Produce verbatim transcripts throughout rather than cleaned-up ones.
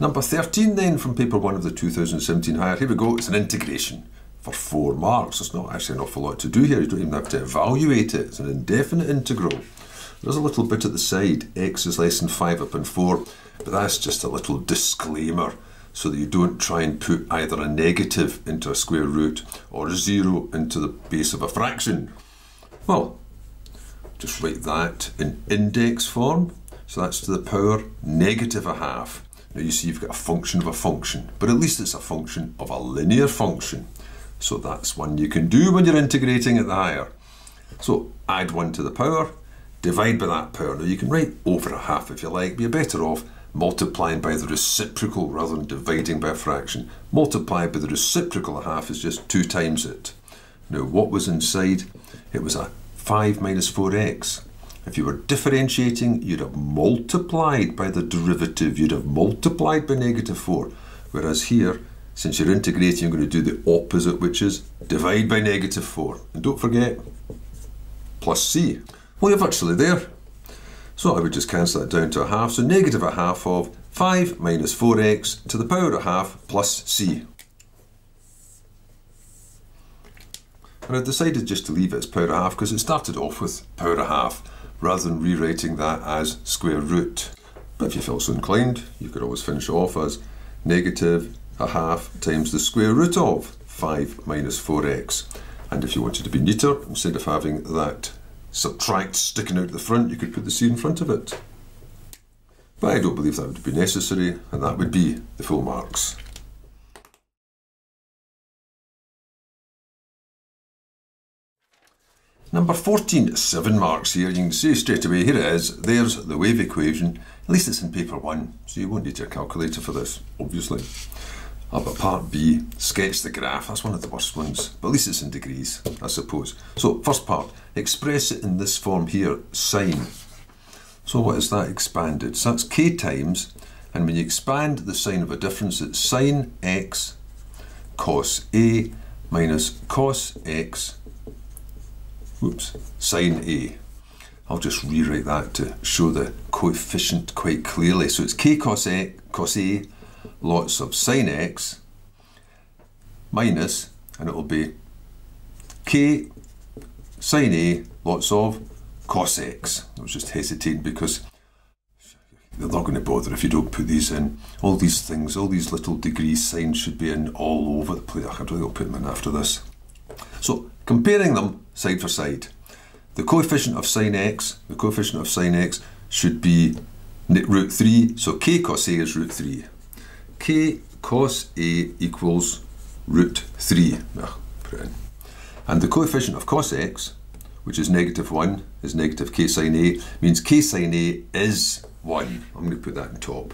Number thirteen then, from paper one of the two thousand seventeen higher. Here we go, it's an integration for four marks. It's not actually an awful lot to do here, you don't even have to evaluate it. It's an indefinite integral. There's a little bit at the side, x is less than five upon four, but that's just a little disclaimer so that you don't try and put either a negative into a square root or a zero into the base of a fraction. Well, just write that in index form. So that's to the power negative a half. Now you see you've got a function of a function, but at least it's a function of a linear function. So that's one you can do when you're integrating at the higher. So add one to the power, divide by that power. Now you can write over a half if you like, but you're better off multiplying by the reciprocal rather than dividing by a fraction. Multiply by the reciprocal a half is just two times it. Now what was inside? It was a five minus four x. If you were differentiating, you'd have multiplied by the derivative, you'd have multiplied by negative four. Whereas here, since you're integrating, you're going to do the opposite, which is divide by negative four. And don't forget, plus c. Well, you're virtually there. So I would just cancel that down to a half. So negative a half of five minus four x to the power of half plus c. And I've decided just to leave it as power of half because it started off with power of half, rather than rewriting that as square root. But if you felt so inclined, you could always finish off as negative a half times the square root of five minus four x. And if you wanted to be neater, instead of having that subtract sticking out the front, you could put the c in front of it. But I don't believe that would be necessary, and that would be the full marks. Number fourteen, seven marks here. You can see straight away, here it is, there's the wave equation. At least it's in paper one, so you won't need your calculator for this, obviously. Oh, but part B, sketch the graph. That's one of the worst ones, but at least it's in degrees, I suppose. So first part, express it in this form here, sine. So what is that expanded? So that's k times, and when you expand the sine of a difference, it's sine x cos A minus cos X Oops, sine A. I'll just rewrite that to show the coefficient quite clearly. So it's k cos A, cos A lots of sine x minus, and it'll be k sine A lots of cos X. I was just hesitating because they're not going to bother if you don't put these in. All these things, all these little degree signs should be in all over the place. I don't think I'll put them in after this. So comparing them side for side. The coefficient of sine x, the coefficient of sine x should be root three, so k cos A is root three. K cos A equals root three. Ugh, put it in. And the coefficient of cos X, which is negative one, is negative k sine A, means k sine A is one. I'm going to put that on top.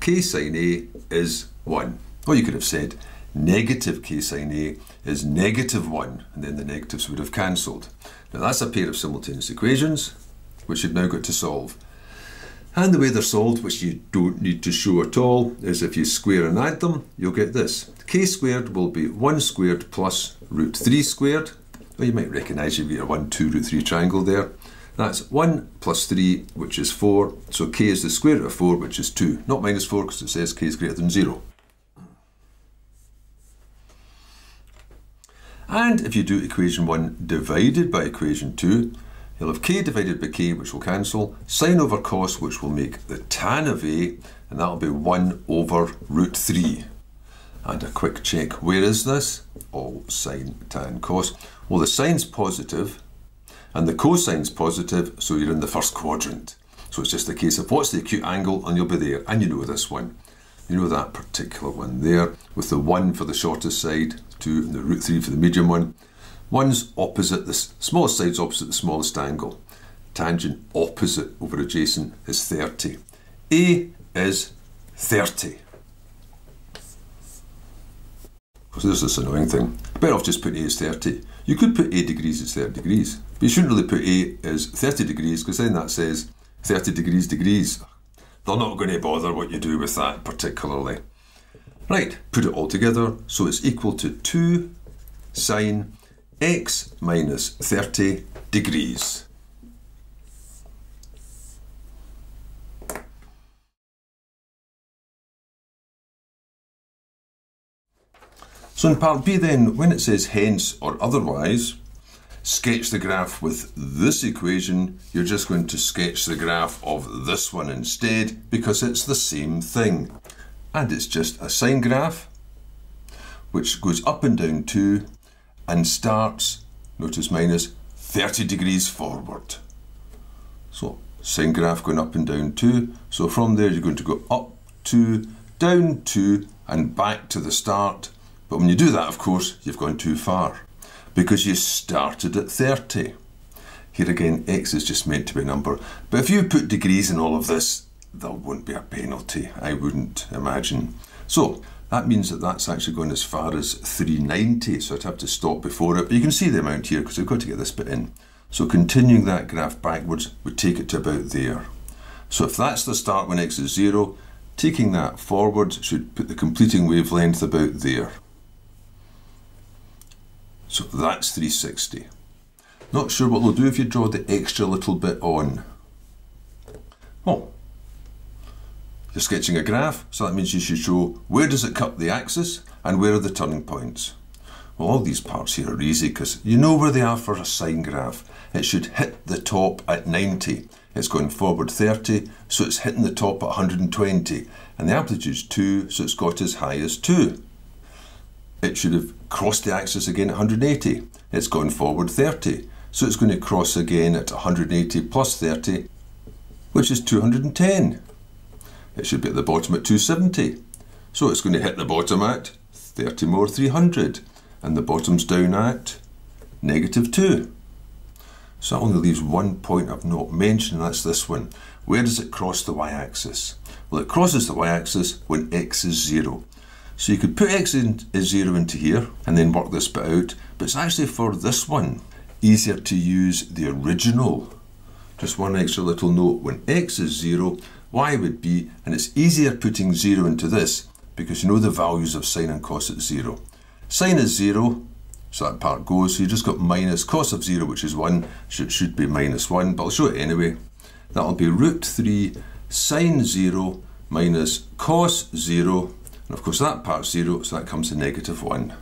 K sine A is one. Or you could have said negative k sine A is negative one, and then the negatives would have cancelled. Now that's a pair of simultaneous equations which you've now got to solve. And the way they're solved, which you don't need to show at all, is if you square and add them, you'll get this. K squared will be one squared plus root three squared. Well, you might recognise you've got a one, two, root three triangle there. That's one plus three, which is four. So k is the square root of four, which is two. Not minus four, because it says k is greater than zero. And if you do equation one divided by equation two, you'll have k divided by k, which will cancel, sine over cos, which will make the tan of A, and that'll be one over root three. And a quick check, where is this? All sine, tan, cos. Well, the sine's positive, and the cosine's positive, so you're in the first quadrant. So it's just a case of what's the acute angle, and you'll be there. And you know this one. You know that particular one there, with the one for the shortest side, two and the root three for the medium one. One's opposite, the smallest side's opposite the smallest angle. Tangent opposite over adjacent is thirty. A is thirty. So there's this annoying thing. Better off just putting A as thirty. You could put A degrees as thirty degrees, but you shouldn't really put A as thirty degrees, because then that says thirty degrees degrees. They're not going to bother what you do with that particularly. Right, put it all together. So it's equal to two sine x minus thirty degrees. So in part B then, when it says hence or otherwise, sketch the graph with this equation, you're just going to sketch the graph of this one instead because it's the same thing. And it's just a sine graph which goes up and down two and starts, notice minus, thirty degrees forward. So sine graph going up and down two. So from there you're going to go up two, down two and back to the start. But when you do that, of course, you've gone too far because you started at thirty. Here again, x is just meant to be a number. But if you put degrees in all of this, there won't be a penalty, I wouldn't imagine. So that means that that's actually going as far as three ninety, so I'd have to stop before it. But you can see the amount here because we've got to get this bit in. So continuing that graph backwards would take it to about there. So if that's the start when x is zero, taking that forward should put the completing wavelength about there. So that's three sixty. Not sure what they'll do if you draw the extra little bit on. Oh, you're sketching a graph, so that means you should show where does it cut the axis and where are the turning points. Well, all these parts here are easy because you know where they are for a sine graph. It should hit the top at ninety. It's going forward thirty, so it's hitting the top at one hundred twenty. And the amplitude's two, so it's got as high as two. It should have crossed the axis again at one hundred eighty. It's gone forward thirty, so it's going to cross again at one hundred eighty plus thirty, which is two hundred ten. It should be at the bottom at two seventy, so it's going to hit the bottom at thirty more, three hundred, and the bottom's down at negative two. So that only leaves one point I've not mentioned, and that's this one. Where does it cross the y-axis? Well, it crosses the y-axis when x is zero. So you could put x in, is zero into here and then work this bit out, but it's actually for this one easier to use the original. Just one extra little note, when x is zero, y would be, and it's easier putting zero into this because you know the values of sine and cos at zero. Sine is zero, so that part goes, so you just got minus cos of zero, which is one, so it should be minus one, but I'll show it anyway. That'll be root three sine zero minus cos zero. And of course that part's zero, so that comes to negative one.